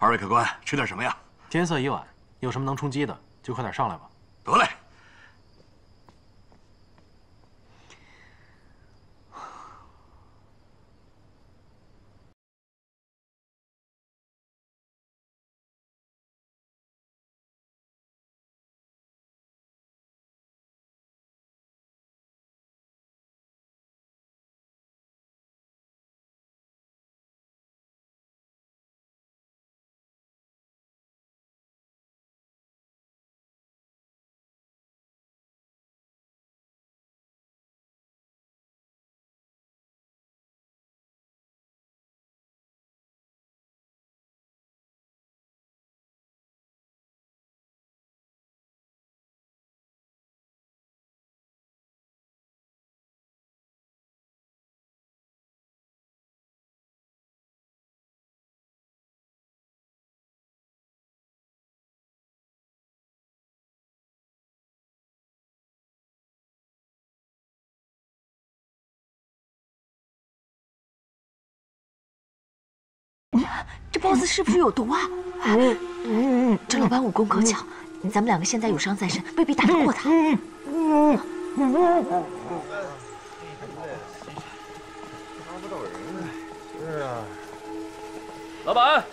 二位客官，吃点什么呀？天色已晚，有什么能充饥的，就快点上来吧。得嘞。这包子是不是有毒啊？这老板武功高强，咱们两个现在有伤在身，未必打得过他。拉不到人呢。是啊。老板，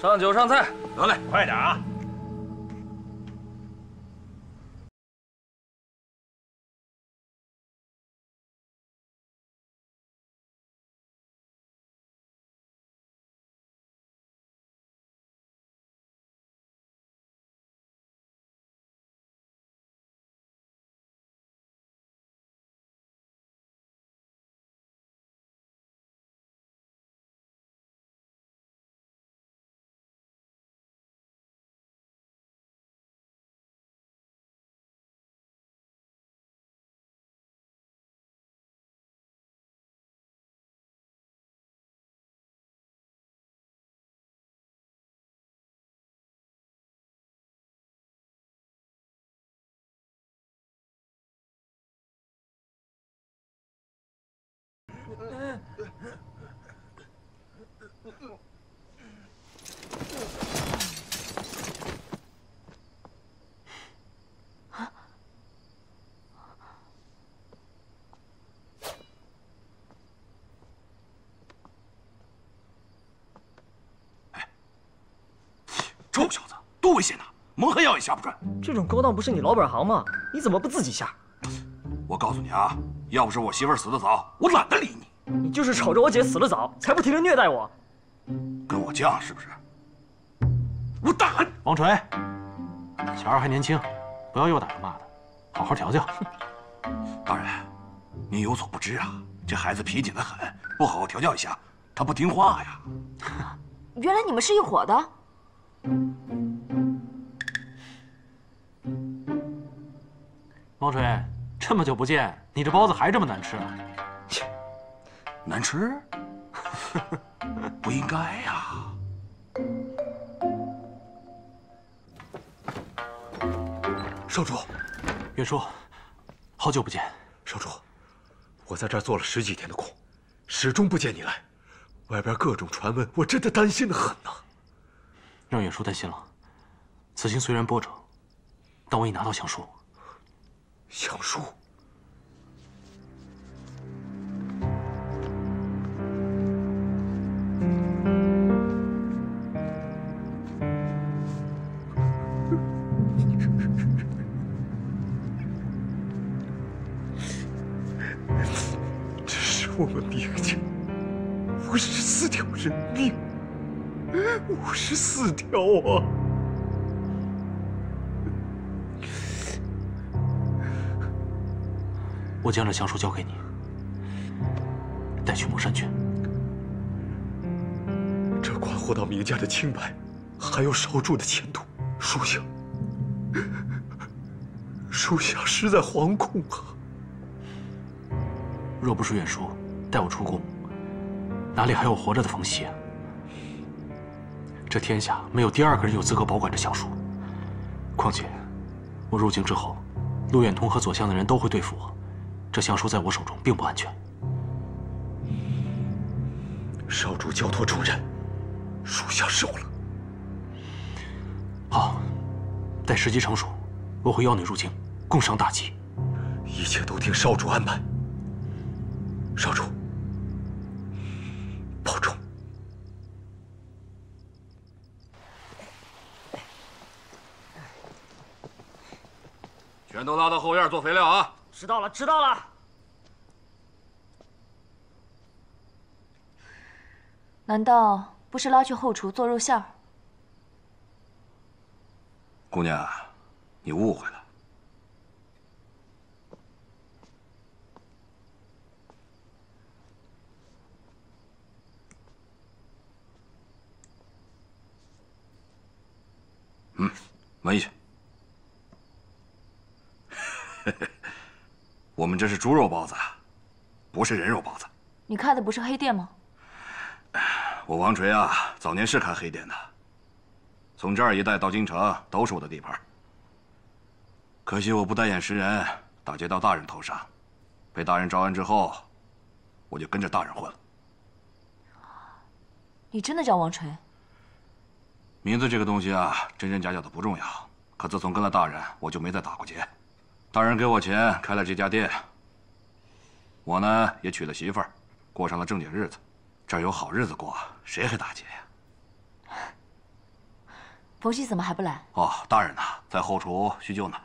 上酒上菜，得嘞，快点啊！ 啊！哎，臭小子，多危险呐！蒙汗药也下不准。这种勾当不是你老本行吗？你怎么不自己下？我告诉你啊，要不是我媳妇死得早，我懒得理你。 你就是瞅着我姐死得早，才不停地虐待我，跟我犟是不是？我打你！王锤，小二还年轻，不要又打又骂的，好好调教。大人，你有所不知啊，这孩子皮紧得很，不好好调教一下，他不听话呀。原来你们是一伙的。王锤，这么久不见，你这包子还这么难吃啊？ 难吃？不应该呀！少主，袁叔，好久不见。少主，我在这儿做了十几天的空，始终不见你来。外边各种传闻，我真的担心的很呐。让袁叔担心了。此行虽然波折，但我已拿到降书。降书？ 我们明家54条人命，54条啊！我将这降书交给你，带去蒙山去。这关乎到明家的清白，还有少主的前途。属下，实在惶恐啊！若不是远叔 带我出宫，哪里还有活着的冯熙啊？这天下没有第二个人有资格保管这降书。况且，我入京之后，陆远通和左相的人都会对付我，这降书在我手中并不安全。少主交托重任，属下受了。好，待时机成熟，我会邀你入京，共商大计。一切都听少主安排。少主，保重。 全都拉到后院做肥料啊！知道了，知道了。难道不是拉去后厨做肉馅儿？姑娘，你误会了。嗯，闻一下。 我们这是猪肉包子，不是人肉包子。你开的不是黑店吗？我王锤啊，早年是开黑店的，从这儿一带到京城都是我的地盘。可惜我不带眼识人，打劫到大人头上，被大人招安之后，我就跟着大人混了。你真的叫王锤？名字这个东西啊，真真假假的不重要。可自从跟了大人，我就没再打过劫。 大人给我钱开了这家店，我呢也娶了媳妇儿，过上了正经日子。这儿有好日子过，谁还打劫呀？冯旭怎么还不来？哦，大人呢，在后厨叙旧呢。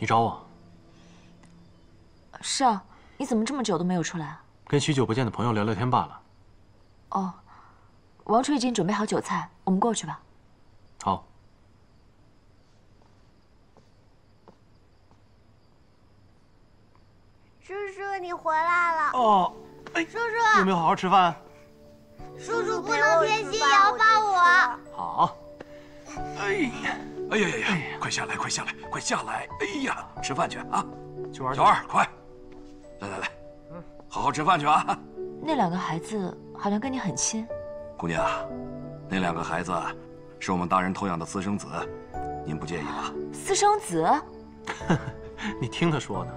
你找我？是啊，你怎么这么久都没有出来啊？跟许久不见的朋友聊聊天罢了。哦，王厨已经准备好酒菜，我们过去吧。好。叔叔，你回来了。哦，哎，叔叔有没有好好吃饭？叔叔不能偏心摇摆我。好。哎呀。 哎呀呀呀！快下来，快下来，快下来！哎呀，吃饭去啊！去玩。小二，快，来来来，嗯，好好吃饭去啊！那两个孩子好像跟你很亲。姑娘，那两个孩子是我们大人偷养的私生子，您不介意吧？私生子？你听他说呢。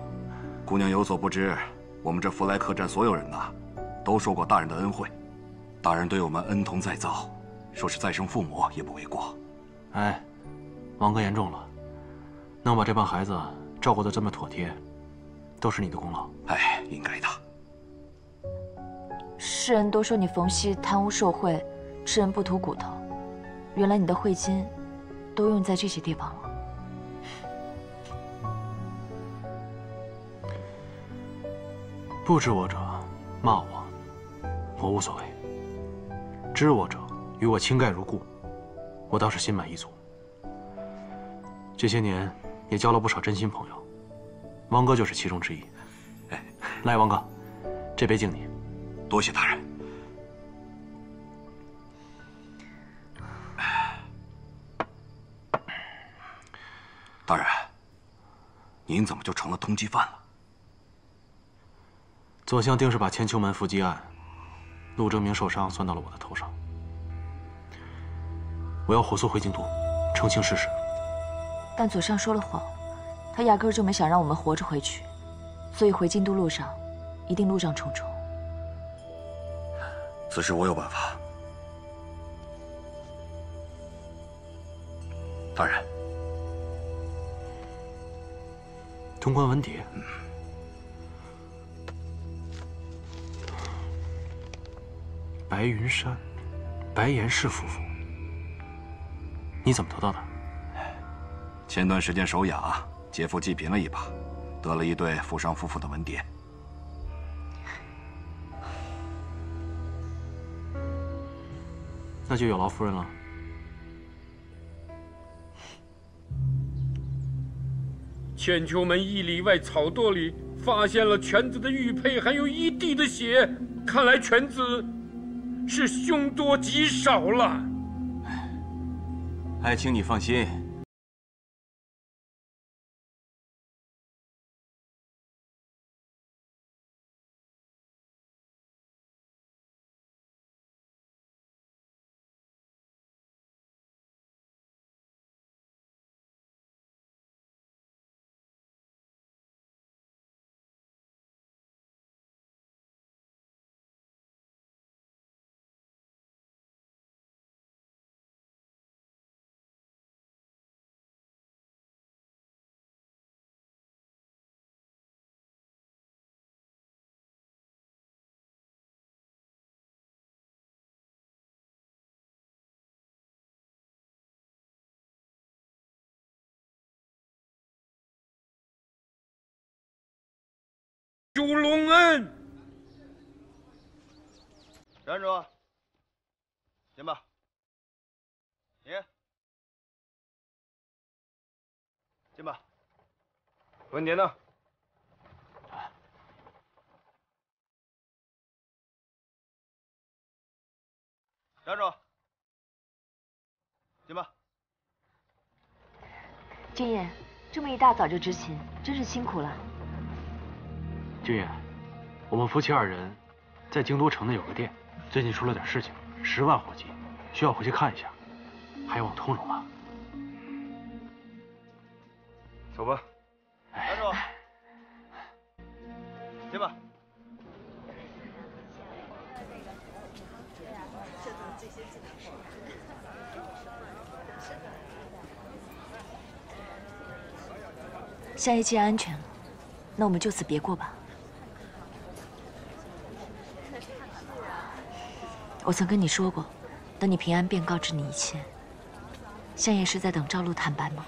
姑娘有所不知，我们这福来客栈所有人呐，都受过大人的恩惠，大人对我们恩同再造，说是再生父母也不为过。哎。 王哥言重了，能把这帮孩子照顾得这么妥帖，都是你的功劳。哎，应该的。世人都说你冯熙贪污受贿，吃人不吐骨头，原来你的贿金都用在这些地方了。不知我者骂我，我无所谓；知我者与我倾盖如故，我倒是心满意足。 这些年也交了不少真心朋友，王哥就是其中之一。哎，来，王哥，这杯敬你。多谢大人。大人，您怎么就成了通缉犯了？左相定是把千秋门伏击案，陆征明受伤算到了我的头上。我要火速回京都，澄清事实。 但左尚说了谎，他压根儿就没想让我们活着回去，所以回京都路上一定路障重重。此事我有办法，大人。通关文牒。白云山，白岩氏夫妇，你怎么得到的？ 前段时间手痒，劫富济贫了一把，得了一对富商夫妇的文牒。那就有劳夫人了。千秋门一里外草垛里发现了犬子的玉佩，还有一地的血，看来犬子是凶多吉少了。爱卿，你放心。 九龙恩，站住！行吧，你进吧。文杰呢？站住！进吧。君彦，这么一大早就执勤，真是辛苦了。 君彦，我们夫妻二人在京都城内有个店，最近出了点事情，10万火急，需要回去看一下，还有望通融啊。走吧，站住，进吧。夏夜既然安全了，那我们就此别过吧。 我曾跟你说过，等你平安便告知你一切。夏夜是在等赵露坦白吗？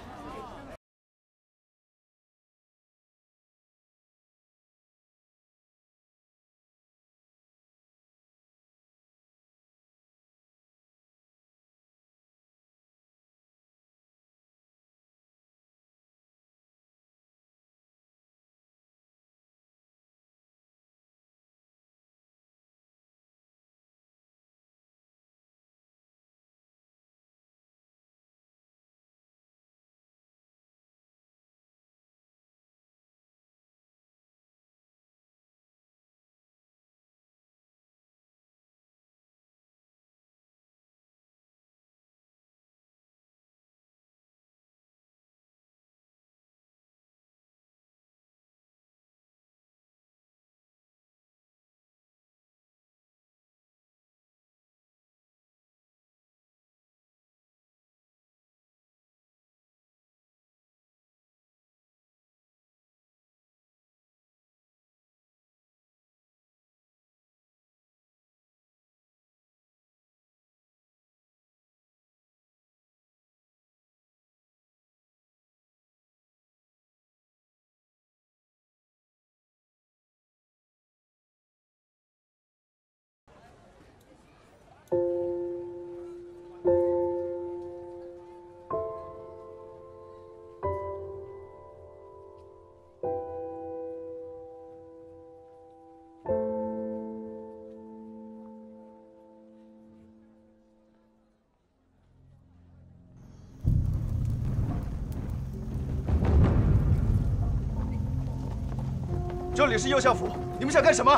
这里是右相府，你们想干什么？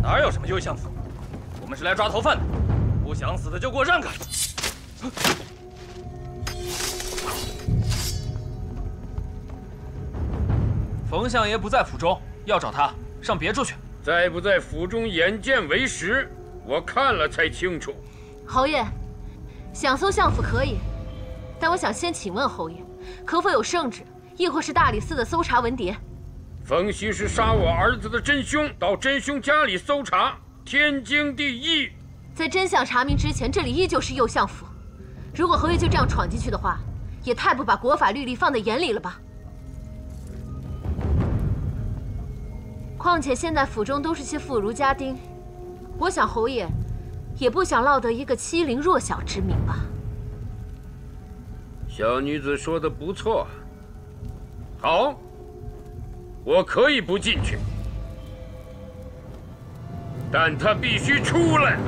哪有什么右相府？我们是来抓逃犯的，不想死的就给我让开！冯相爷不在府中，要找他上别处去。在不在府中，眼见为实。我看了才清楚。侯爷，想搜相府可以，但我想先请问侯爷，可否有圣旨，亦或是大理寺的搜查文牒？ 冯豨是杀我儿子的真凶，到真凶家里搜查，天经地义。在真相查明之前，这里依旧是右相府。如果侯爷就这样闯进去的话，也太不把国法律例放在眼里了吧？况且现在府中都是些妇孺家丁，我想侯爷也不想落得一个欺凌弱小之名吧。小女子说的不错，好。 我可以不进去，但他必须出来。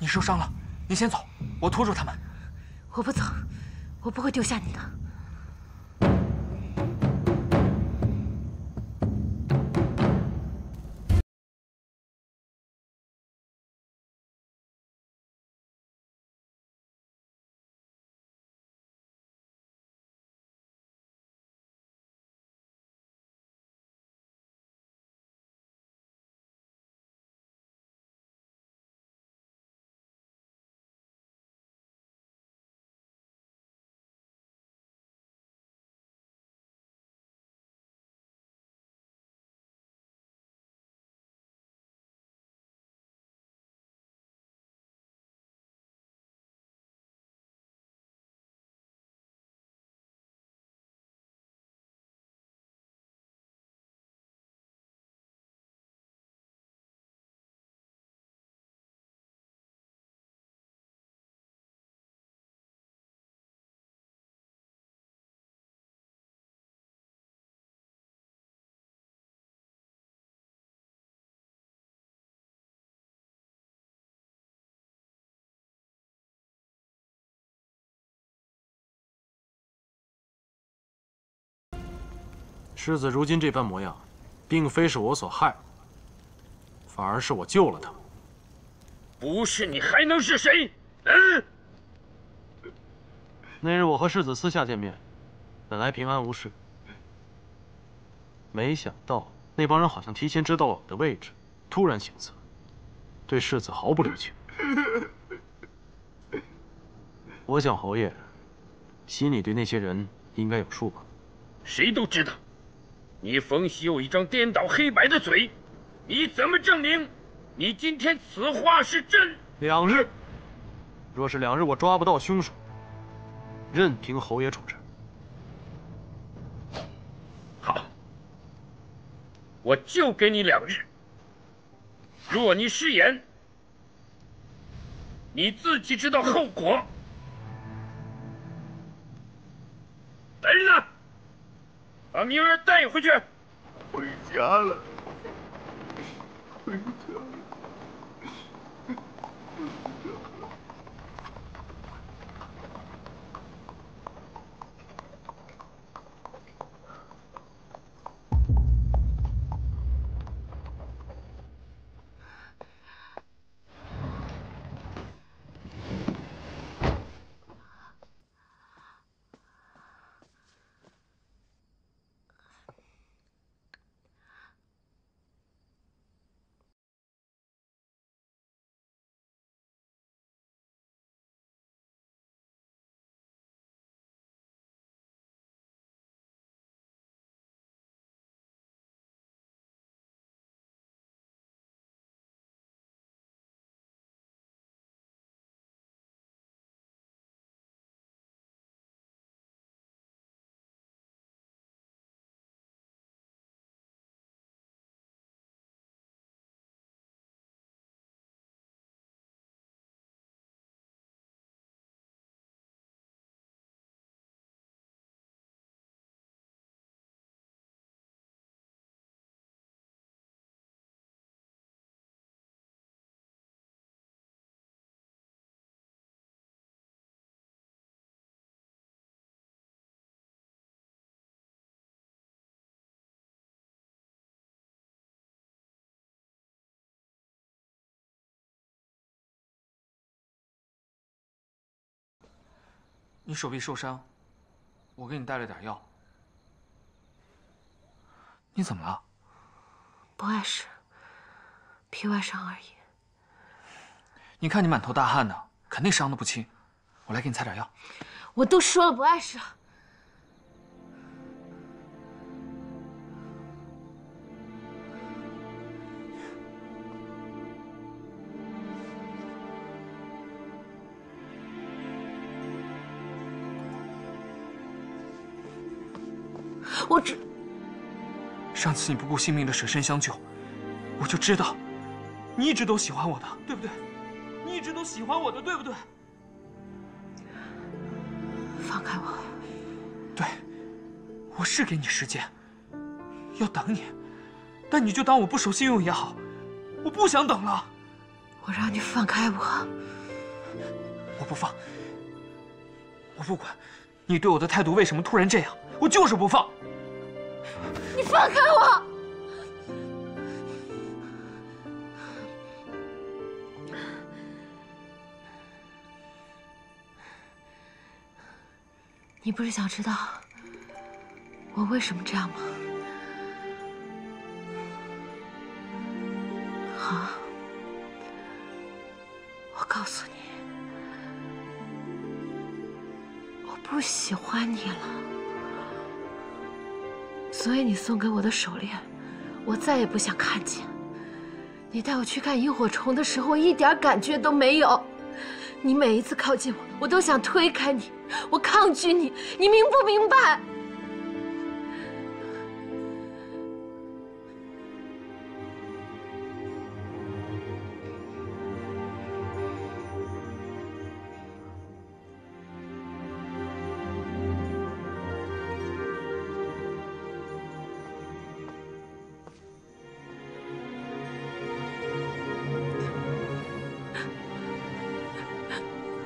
你受伤了，你先走，我拖住他们。我不走，我不会丢下你的。 狮子如今这般模样，并非是我所害，反而是我救了它。不是你还能是谁？嗯。那日我和世子私下见面，本来平安无事，没想到那帮人好像提前知道我的位置，突然行刺，对世子毫不留情。我想侯爷心里对那些人应该有数吧。谁都知道。 你冯熙有一张颠倒黑白的嘴，你怎么证明你今天此话是真？两日，若是两日我抓不到凶手，任凭侯爷处置。好，我就给你两日。若你失言，你自己知道后果。来人呐！ 把明儿带回去。回家了，回家了，回家了。你手臂受伤，我给你带了点药。你怎么了？不碍事，皮外伤而已。你看你满头大汗的，肯定伤得不轻。我来给你擦点药。我都说了不碍事。我只……上次你不顾性命的舍身相救，我就知道，你一直都喜欢我的，对不对？你一直都喜欢我的，对不对？放开我！对，我是给你时间，要等你，但你就当我不守信用也好，我不想等了。我让你放开我，我不放。 我不管，你对我的态度为什么突然这样，我就是不放。你放开我！你不是想知道我为什么这样吗？好，我告诉你。 不喜欢你了，所以你送给我的手链，我再也不想看见。你带我去看萤火虫的时候，一点感觉都没有。你每一次靠近我，我都想推开你，我抗拒你，你明不明白？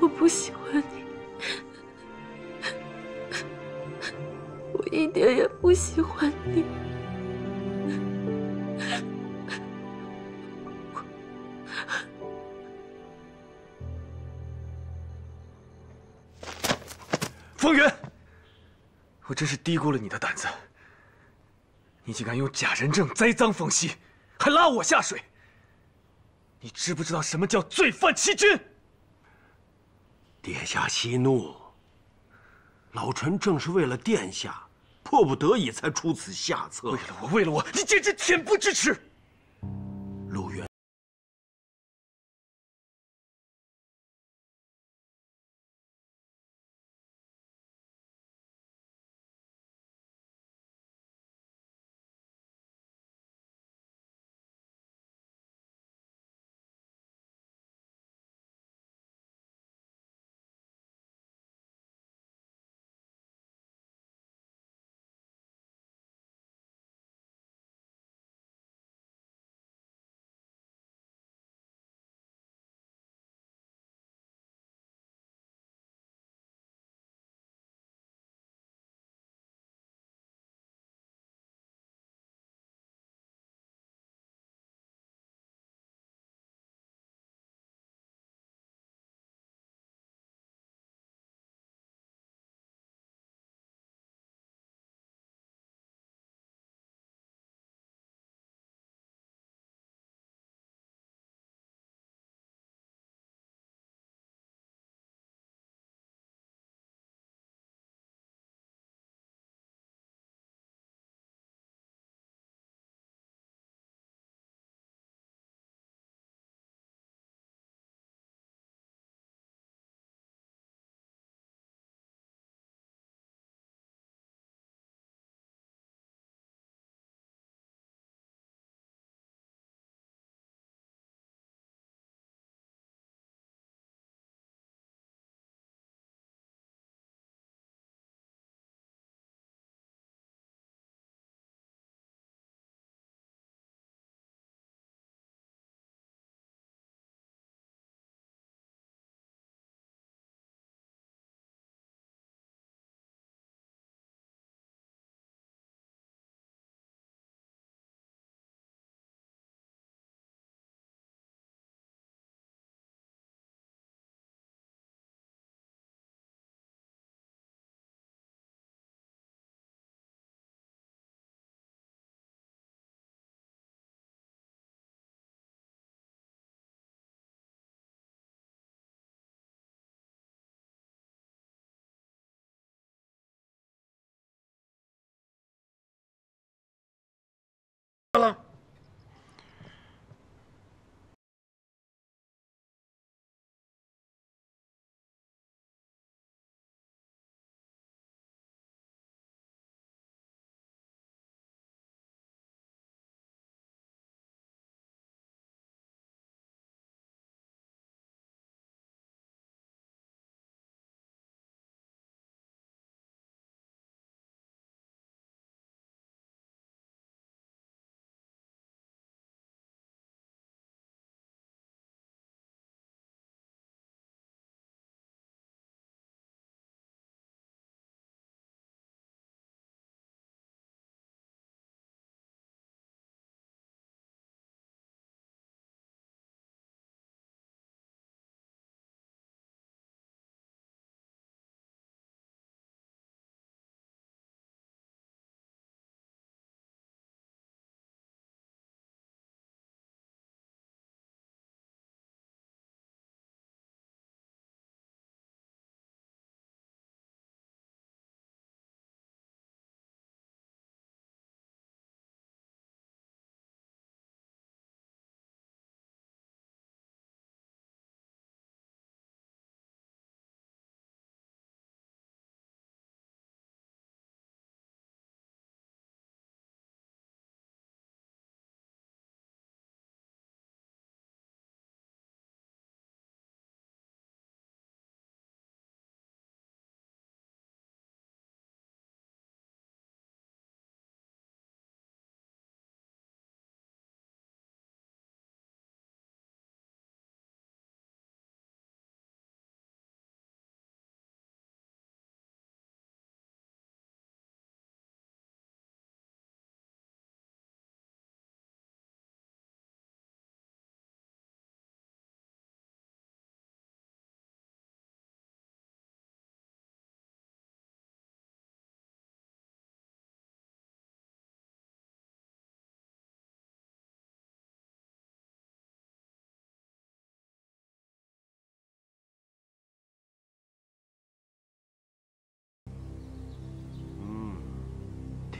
我不喜欢你，我一点也不喜欢你，风云，我真是低估了你的胆子，你竟敢用假人证栽赃风熙，还拉我下水，你知不知道什么叫罪犯欺君？ 殿下息怒，老臣正是为了殿下，迫不得已才出此下策。为了我，为了我，你简直恬不知耻！陆元。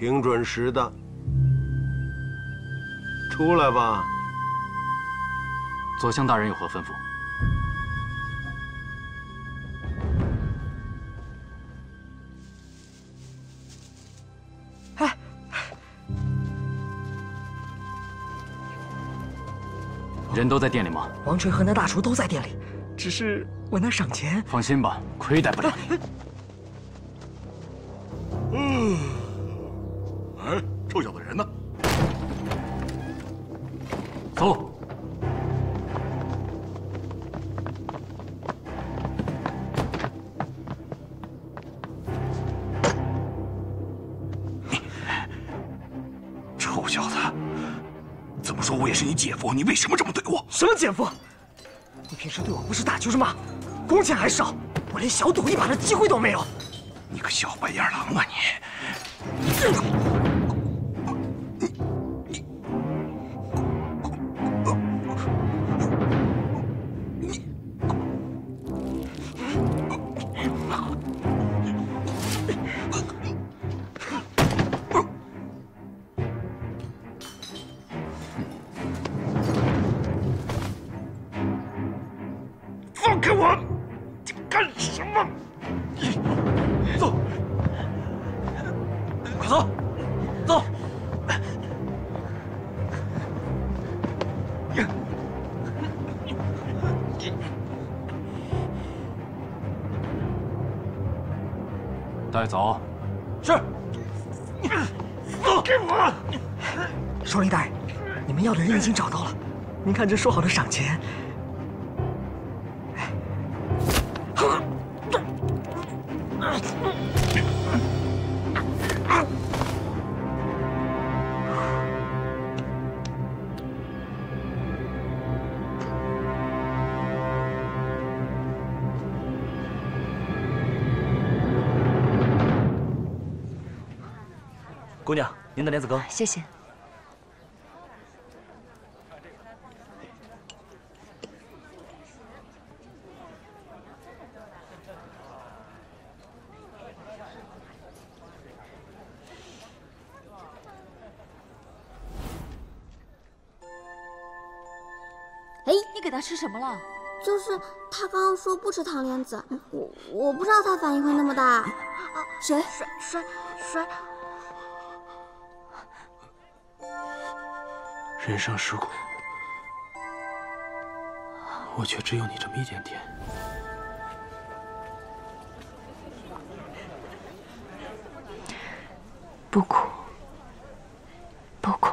挺准时的。出来吧。左相大人有何吩咐？哎，人都在店里吗？王锤和那大厨都在店里，只是我那赏钱。放心吧，亏待不了你。 嗯，哎，臭小子人呢？走。臭小子，怎么说我也是你姐夫，你为什么这么对我？什么姐夫？你平时对我不是打就是骂，工钱还少，我连小赌一把的机会都没有。 你个小白眼狼啊你！放开我！你干什么？ 带走。是。放开我！首领大人，你们要的人已经找到了。您看这说好的赏钱。姑娘，您的莲子羹，谢谢。哎，你给他吃什么了？就是他刚刚说不吃糖莲子，我不知道他反应会那么大。啊，谁？ 人生世故，我却只有你这么一点点。不苦，不苦。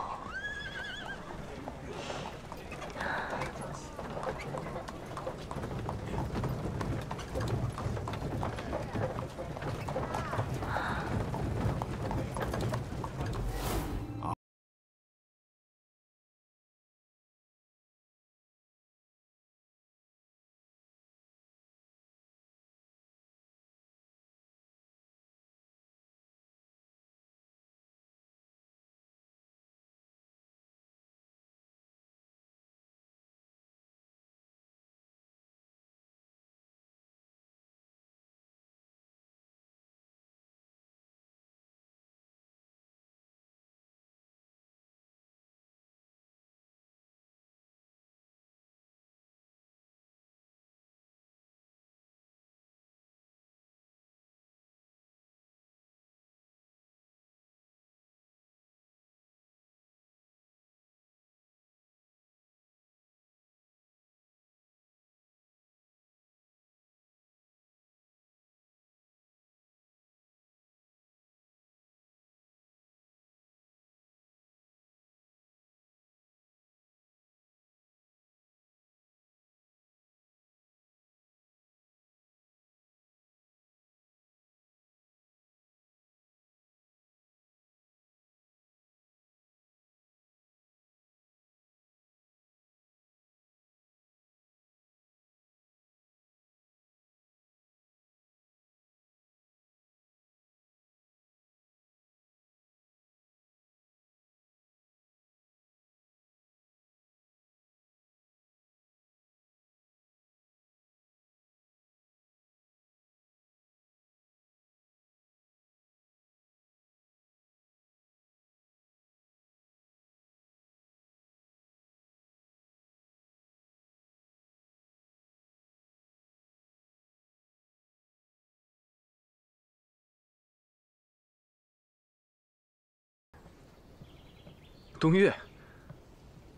东岳，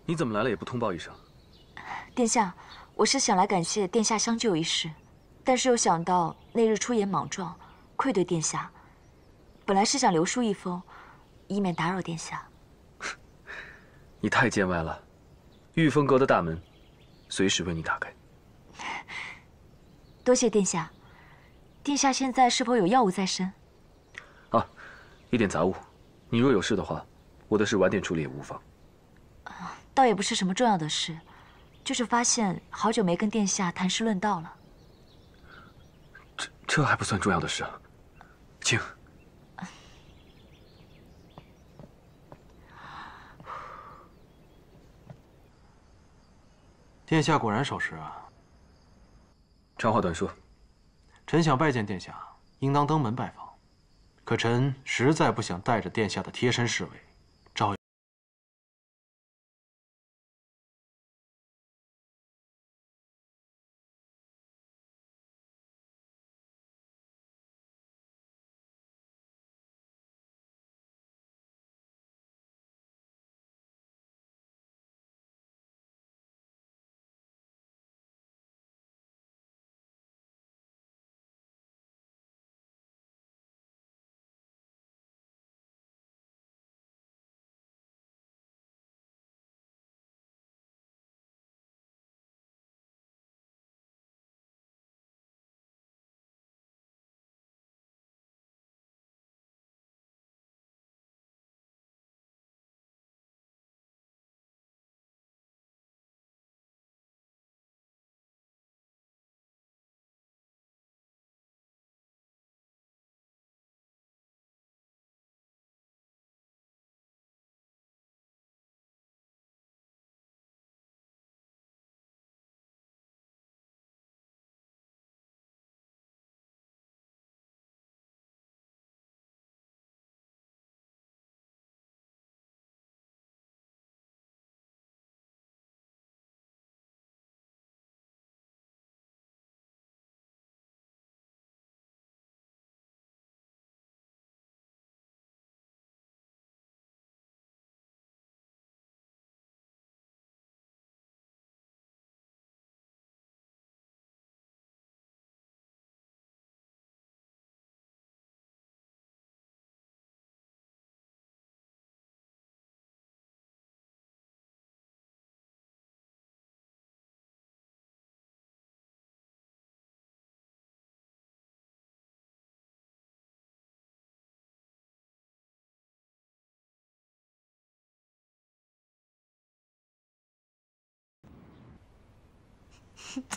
你怎么来了也不通报一声？殿下，我是想来感谢殿下相救一事，但是又想到那日出言莽撞，愧对殿下，本来是想留书一封，以免打扰殿下。你太见外了，御风阁的大门，随时为你打开。多谢殿下。殿下现在是否有药物在身？啊，一点杂物。你若有事的话，我的事晚点处理也无妨。倒也不是什么重要的事，就是发现好久没跟殿下谈诗论道了。这还不算重要的事啊，请。 殿下果然守时啊。长话短说，臣想拜见殿下，应当登门拜访，可臣实在不想带着殿下的贴身侍卫，招。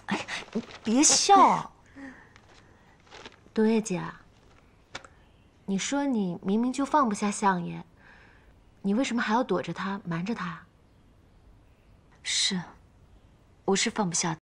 哎，你别笑，东月姐，你说你明明就放不下相爷，你为什么还要躲着他、瞒着他？是，我是放不下他。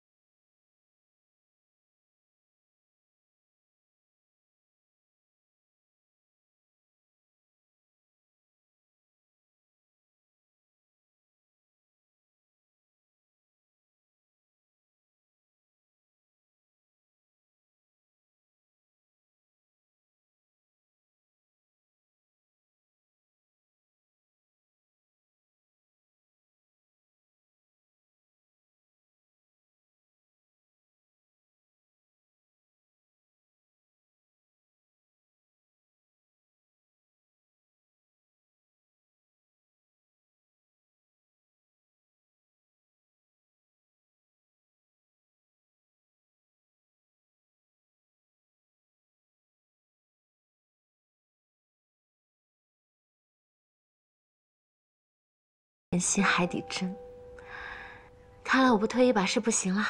人心海底针，看来我不推一把是不行了。